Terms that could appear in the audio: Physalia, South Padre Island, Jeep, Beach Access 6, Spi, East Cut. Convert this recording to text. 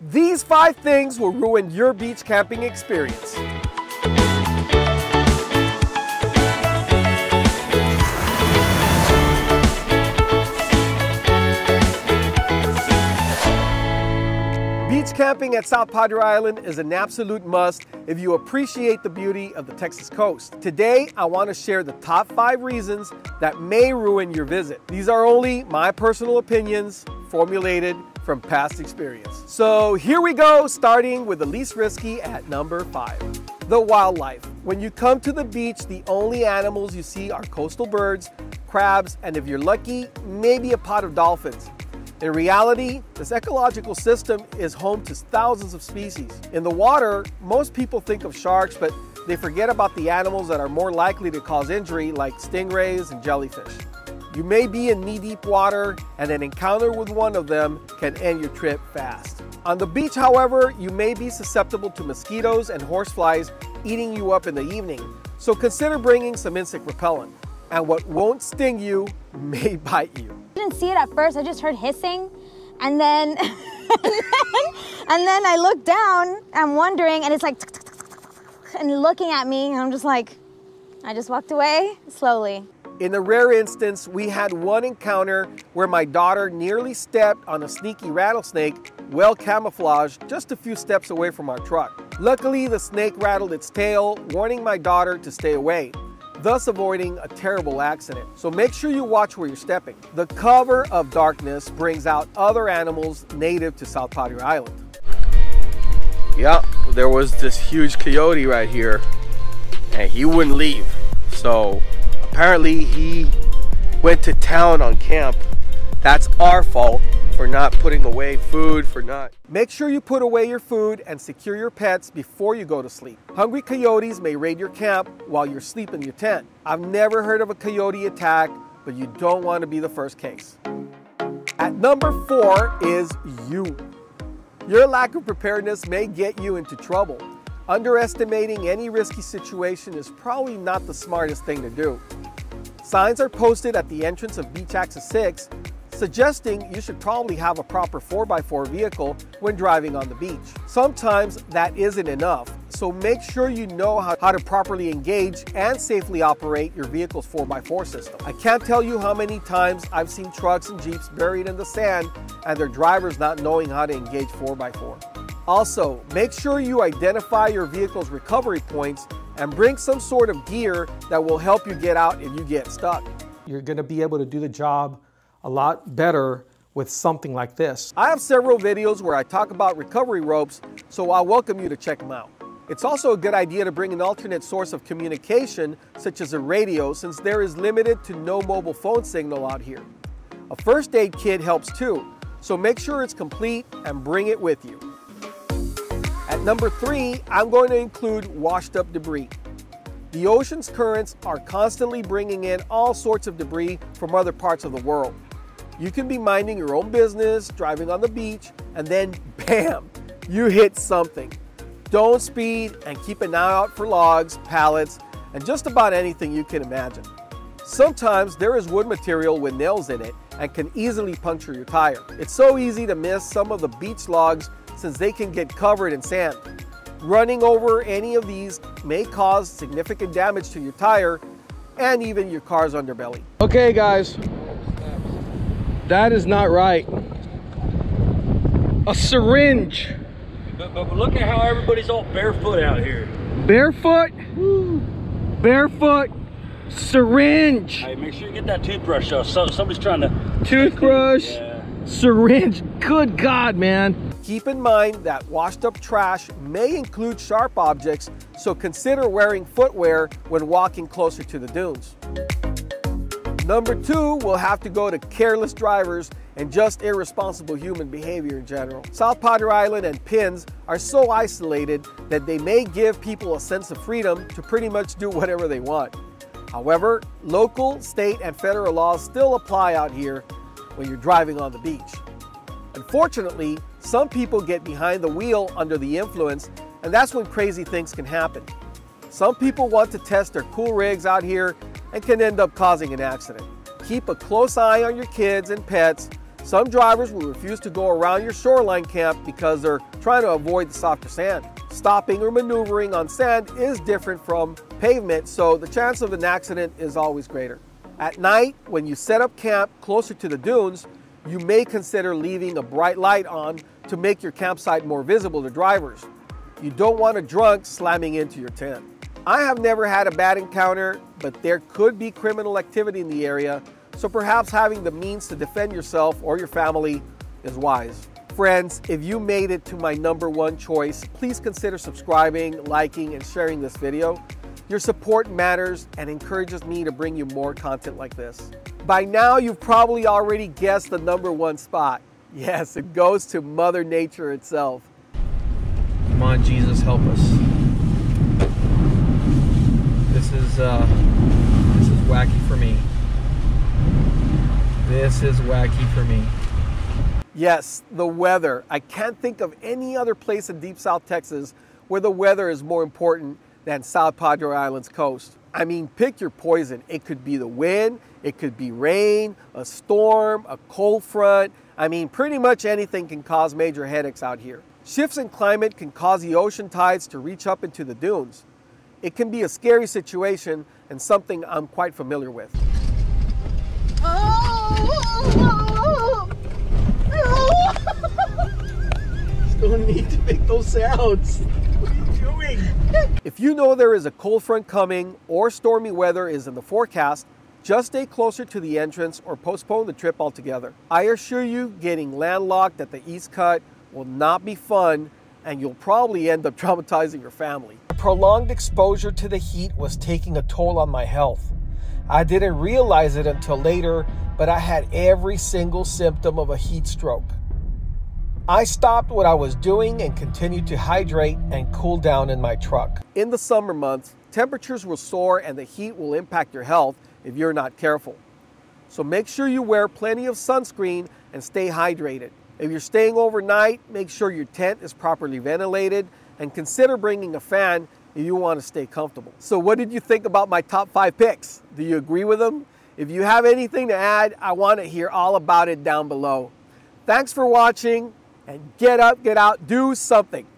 These 5 things will ruin your beach camping experience. Beach camping at South Padre Island is an absolute must if you appreciate the beauty of the Texas coast. Today, I want to share the top 5 reasons that may ruin your visit. These are only my personal opinions formulated from past experience. So here we go, starting with the least risky at number 5. The wildlife. When you come to the beach, the only animals you see are coastal birds, crabs, and if you're lucky, maybe a pod of dolphins. In reality, this ecological system is home to thousands of species. In the water, most people think of sharks, but they forget about the animals that are more likely to cause injury, like stingrays and jellyfish. You may be in knee-deep water, and an encounter with one of them can end your trip fast. On the beach, however, you may be susceptible to mosquitoes and horseflies eating you up in the evening, so consider bringing some insect repellent. And what won't sting you may bite you. I didn't see it at first, I just heard hissing, and then, and then I looked down, I'm wondering, and it's like, and looking at me, and I'm just like, I just walked away slowly. In the rare instance, we had one encounter where my daughter nearly stepped on a sneaky rattlesnake, well camouflaged, just a few steps away from our truck. Luckily, the snake rattled its tail, warning my daughter to stay away, thus avoiding a terrible accident. So make sure you watch where you're stepping. The cover of darkness brings out other animals native to South Padre Island. Yep, there was this huge coyote right here, and he wouldn't leave. So apparently he went to town on camp. That's our fault for not putting away food, for not. Make sure you put away your food and secure your pets before you go to sleep. Hungry coyotes may raid your camp while you're asleep in your tent. I've never heard of a coyote attack, but you don't want to be the first case. At number 4 is you. Your lack of preparedness may get you into trouble. Underestimating any risky situation is probably not the smartest thing to do. Signs are posted at the entrance of Beach Access 6 suggesting you should probably have a proper 4x4 vehicle when driving on the beach. Sometimes that isn't enough, so make sure you know how to properly engage and safely operate your vehicle's 4x4 system. I can't tell you how many times I've seen trucks and Jeeps buried in the sand and their drivers not knowing how to engage 4x4. Also, make sure you identify your vehicle's recovery points and bring some sort of gear that will help you get out if you get stuck. You're gonna be able to do the job a lot better with something like this. I have several videos where I talk about recovery ropes, so I welcome you to check them out. It's also a good idea to bring an alternate source of communication, such as a radio, since there is limited to no mobile phone signal out here. A first aid kit helps too, so make sure it's complete and bring it with you. At number 3, I'm going to include washed up debris. The ocean's currents are constantly bringing in all sorts of debris from other parts of the world. You can be minding your own business, driving on the beach, and then bam, you hit something. Don't speed and keep an eye out for logs, pallets, and just about anything you can imagine. Sometimes there is wood material with nails in it and can easily puncture your tire. It's so easy to miss some of the beach logs since they can get covered in sand. Running over any of these may cause significant damage to your tire and even your car's underbelly. Okay guys, that is not right. A syringe. But look at how everybody's all barefoot out here. Barefoot? Woo. Barefoot. Syringe. Hey, make sure you get that toothbrush off. Somebody's trying to... Toothbrush. Yeah. Syringe. Good God, man. Keep in mind that washed up trash may include sharp objects, so consider wearing footwear when walking closer to the dunes. Number 2 will have to go to careless drivers and just irresponsible human behavior in general. South Padre Island and Pins are so isolated that they may give people a sense of freedom to pretty much do whatever they want. However, local, state, and federal laws still apply out here when you're driving on the beach. Unfortunately, some people get behind the wheel under the influence, and that's when crazy things can happen. Some people want to test their cool rigs out here and can end up causing an accident. Keep a close eye on your kids and pets Some drivers will refuse to go around your shoreline camp because they're trying to avoid the softer sand. Stopping or maneuvering on sand is different from pavement, so the chance of an accident is always greater. At night, when you set up camp closer to the dunes, you may consider leaving a bright light on to make your campsite more visible to drivers. You don't want a drunk slamming into your tent. I have never had a bad encounter, but there could be criminal activity in the area, so perhaps having the means to defend yourself or your family is wise. Friends, if you made it to my #1 choice, please consider subscribing, liking, and sharing this video. Your support matters and encourages me to bring you more content like this. By now, you've probably already guessed the #1 spot. Yes, it goes to Mother Nature itself. Come on, Jesus, help us. This is wacky for me. This is wacky for me. Yes, the weather. I can't think of any other place in deep South Texas where the weather is more important than South Padre Island's coast. I mean, pick your poison. It could be the wind, it could be rain, a storm, a cold front. I mean, pretty much anything can cause major headaches out here. Shifts in climate can cause the ocean tides to reach up into the dunes. It can be a scary situation and something I'm quite familiar with. Don't need to make those sounds. What are you doing? If you know there is a cold front coming or stormy weather is in the forecast, just stay closer to the entrance or postpone the trip altogether. I assure you, getting landlocked at the East Cut will not be fun, and you'll probably end up traumatizing your family. Prolonged exposure to the heat was taking a toll on my health. I didn't realize it until later, but I had every single symptom of a heat stroke. I stopped what I was doing and continued to hydrate and cool down in my truck. In the summer months, temperatures will soar and the heat will impact your health if you're not careful. So make sure you wear plenty of sunscreen and stay hydrated. If you're staying overnight, make sure your tent is properly ventilated and consider bringing a fan if you want to stay comfortable. So what did you think about my top 5 picks? Do you agree with them? If you have anything to add, I want to hear all about it down below. Thanks for watching. And get up, get out, do something.